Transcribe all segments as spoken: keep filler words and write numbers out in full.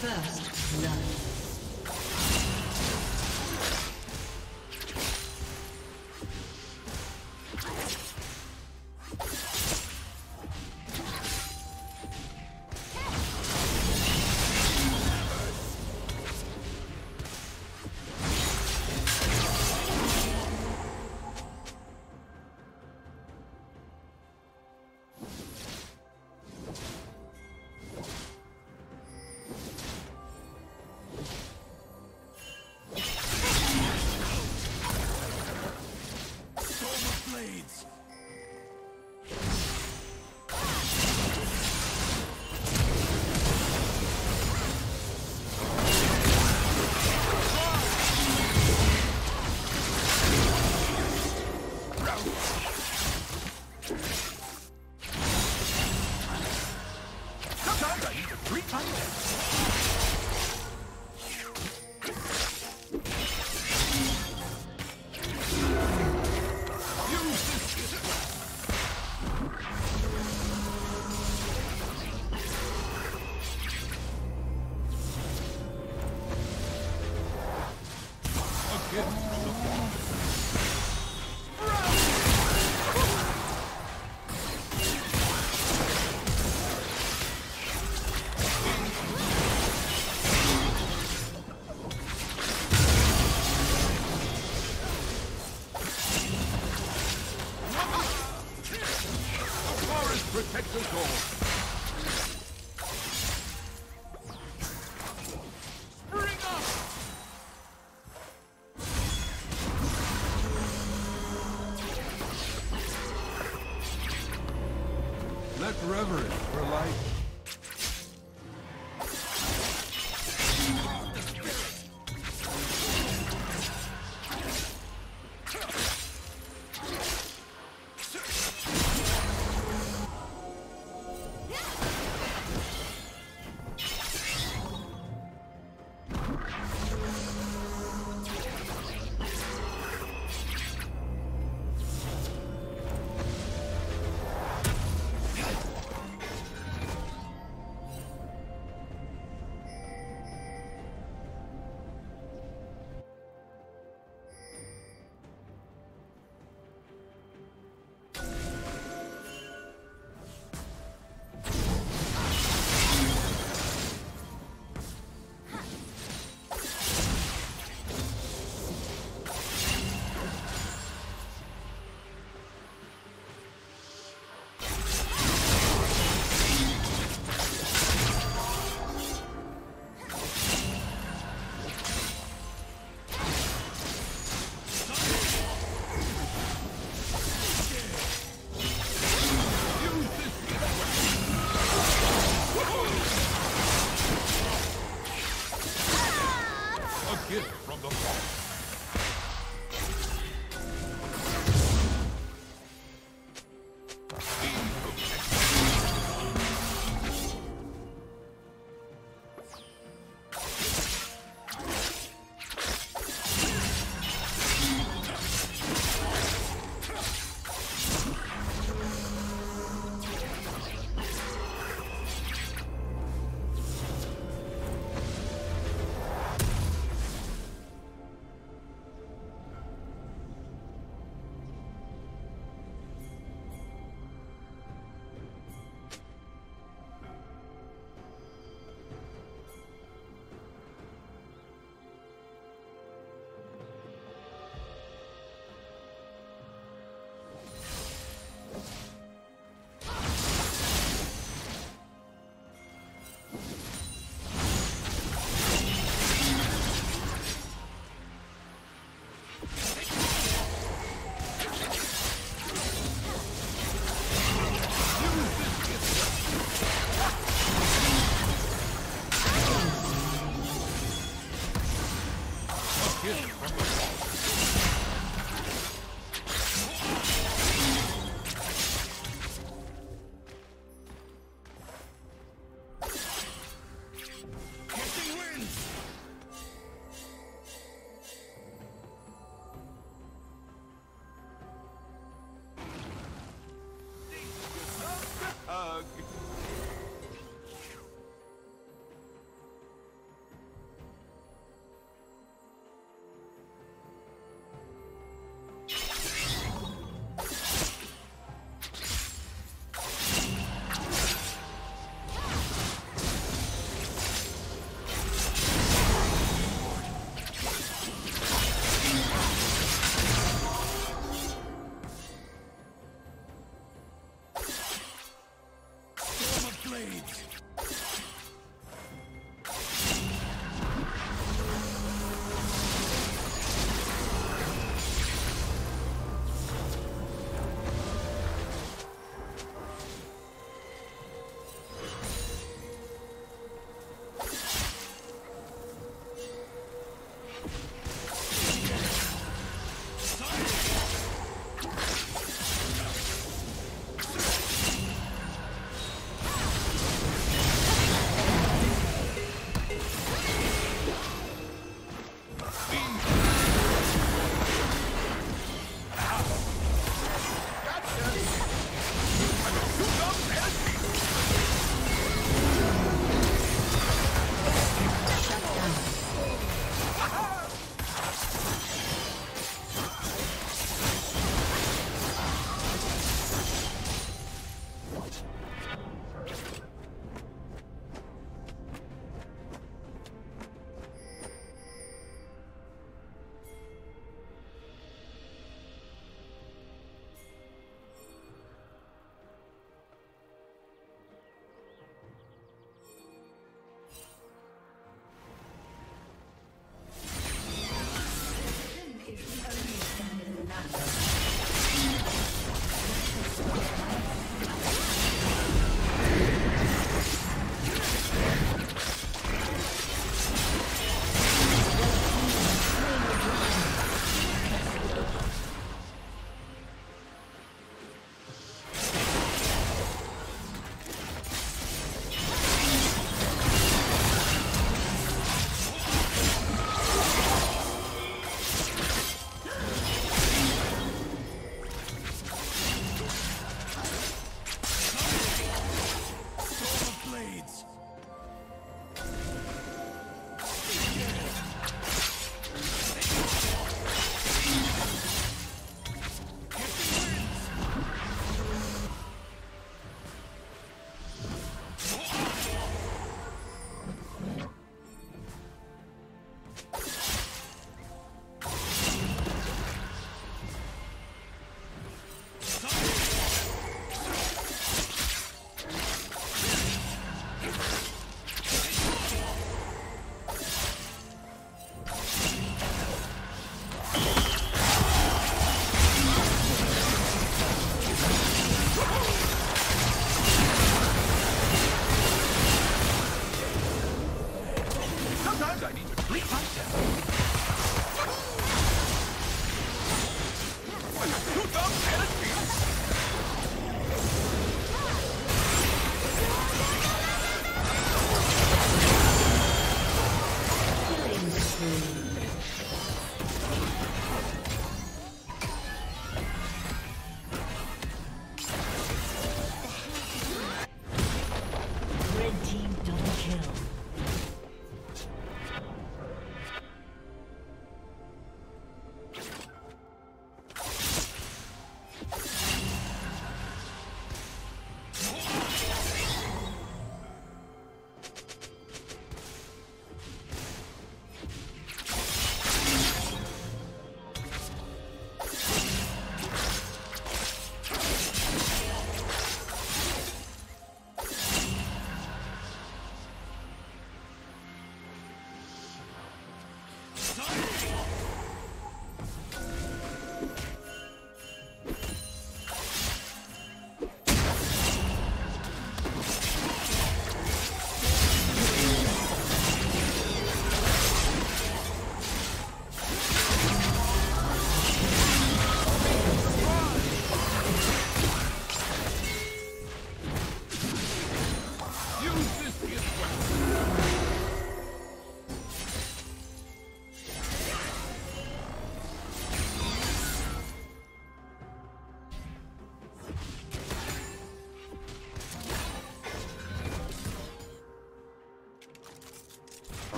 First love. Reverend for life.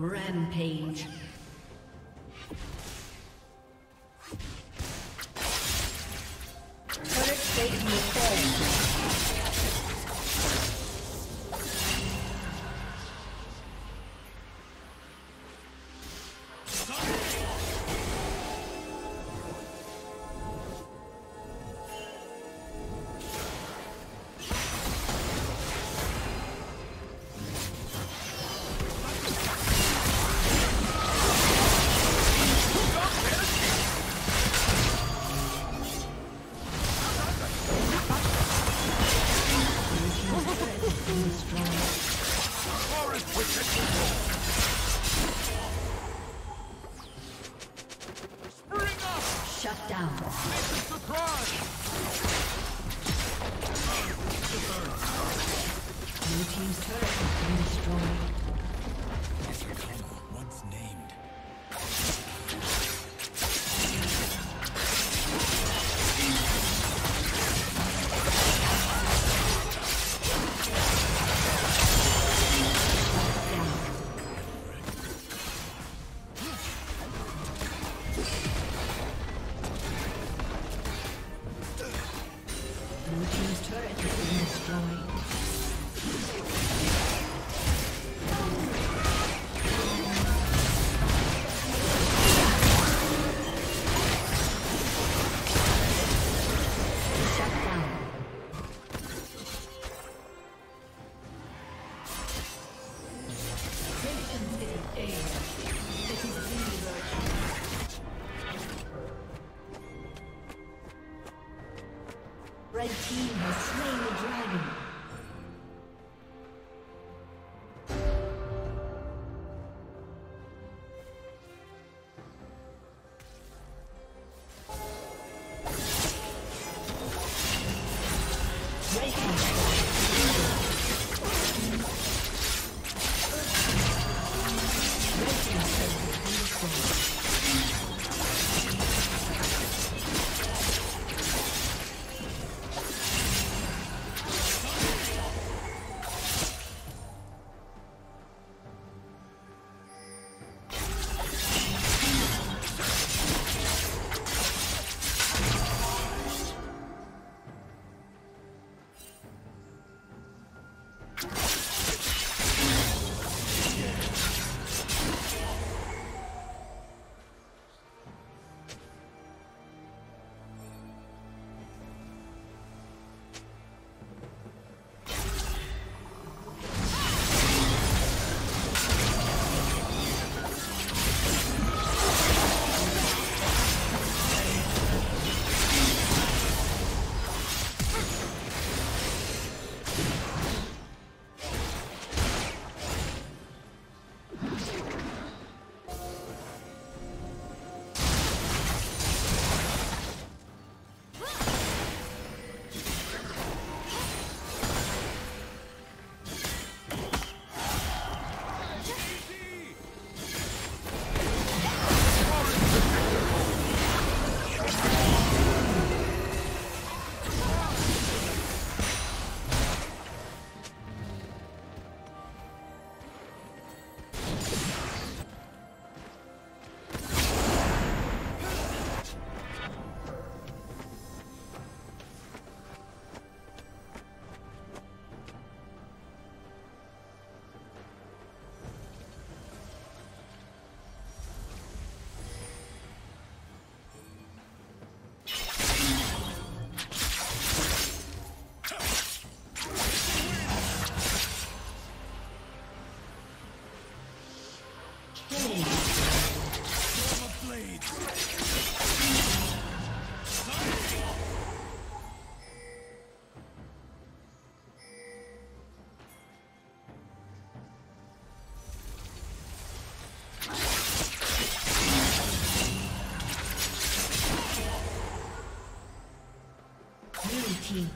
Rampage. Red team has slain the dragon.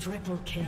Triple kill.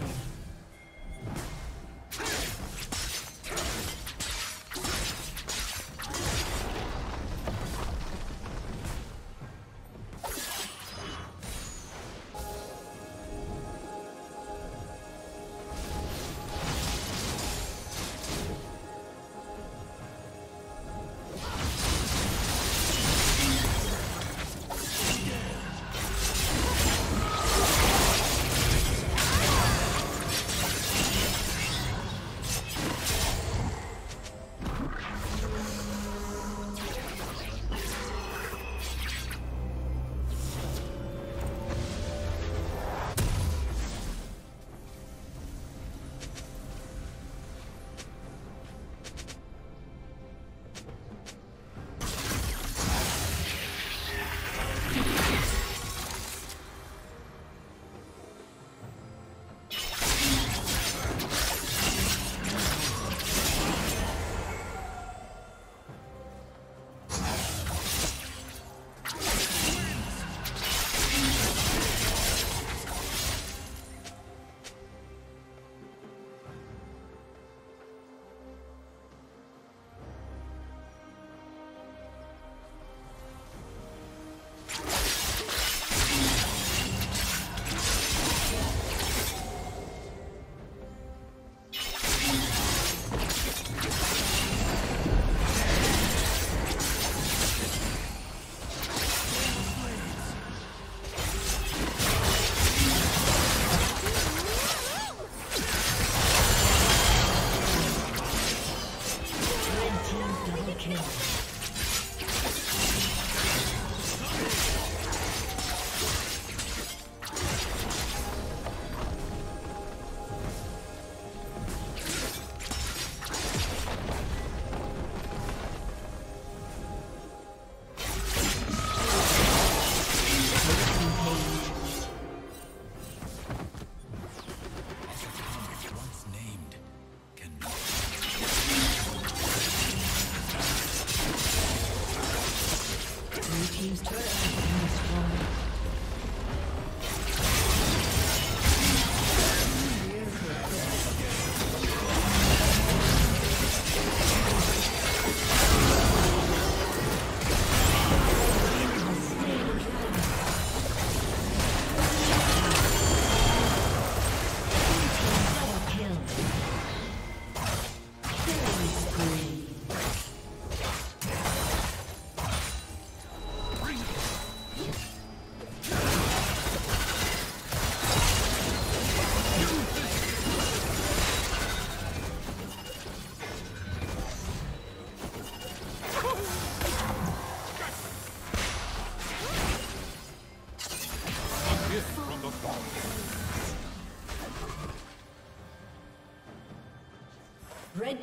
the following. Red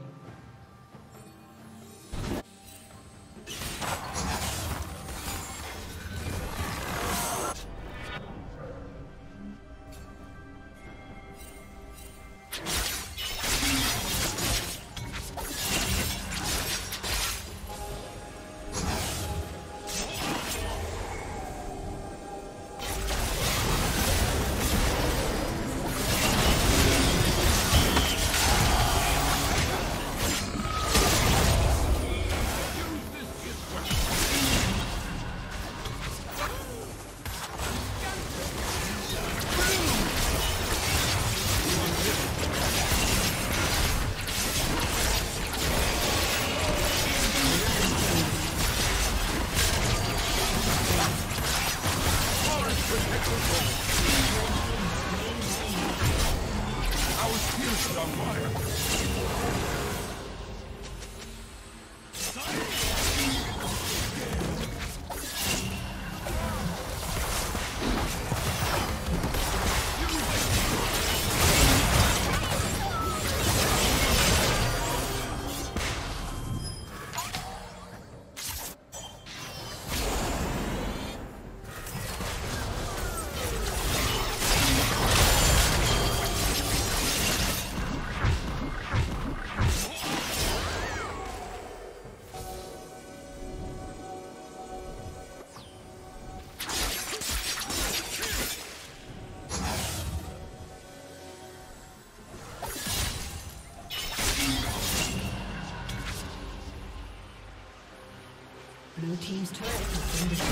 Blue team's turret has been destroyed.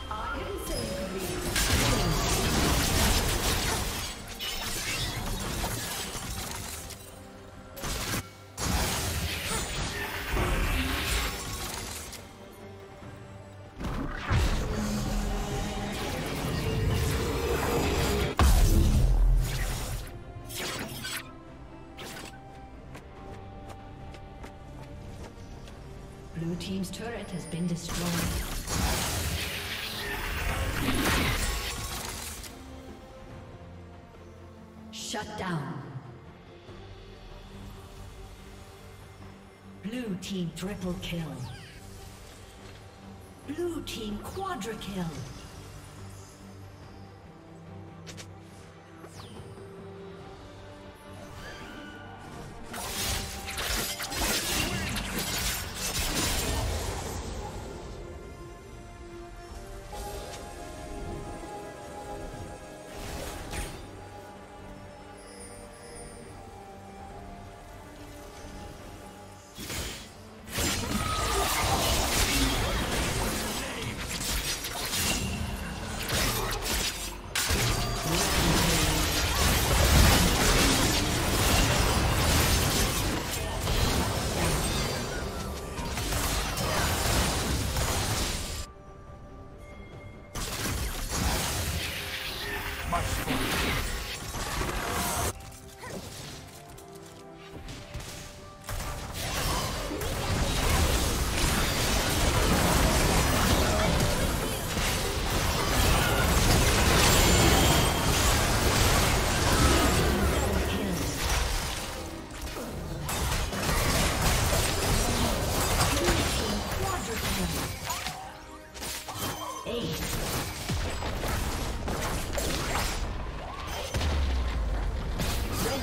I can save you. Blue team's turret has been destroyed. Shut down. Blue team triple kill. Blue team quadra kill.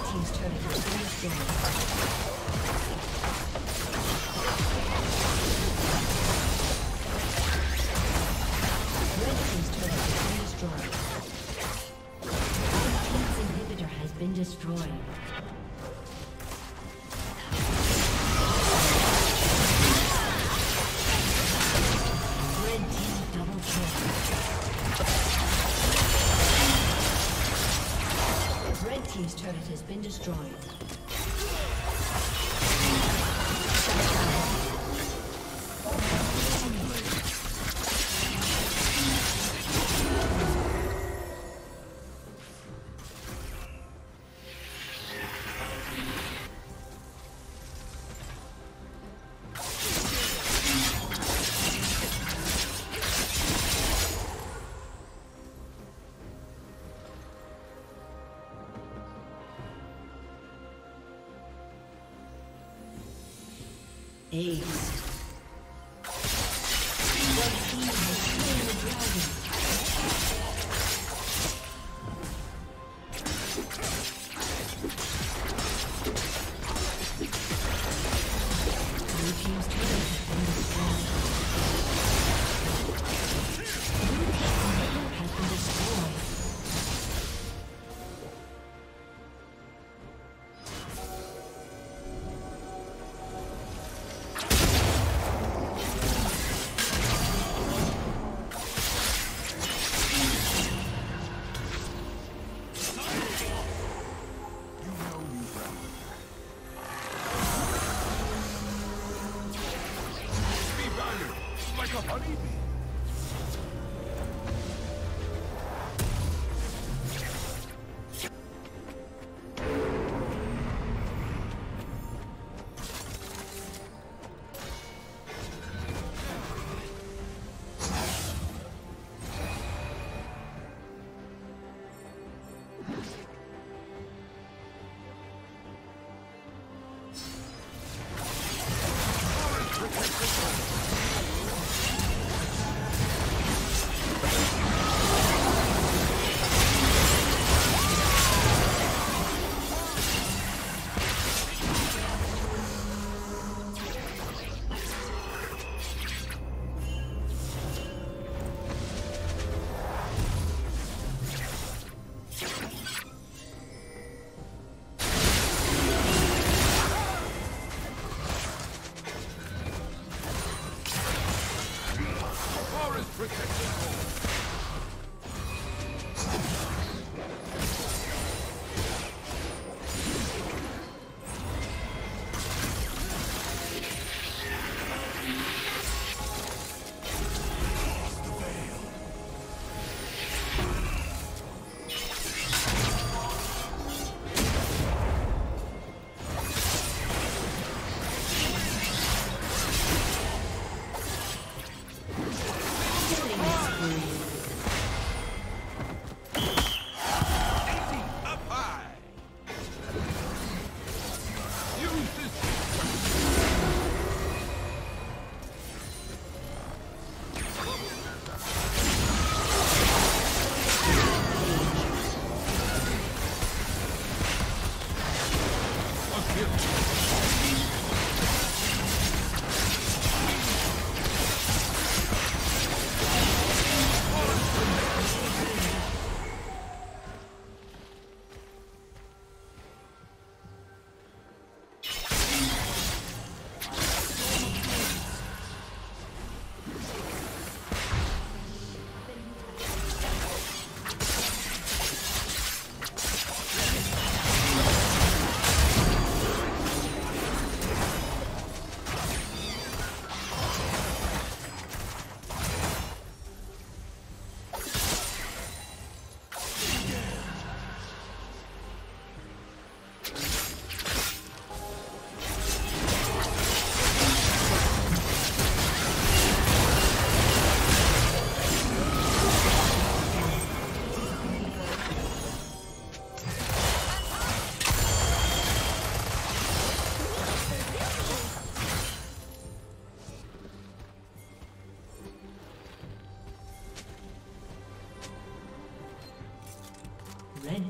Team's turret has been destroyed. Shut down. Ace. Red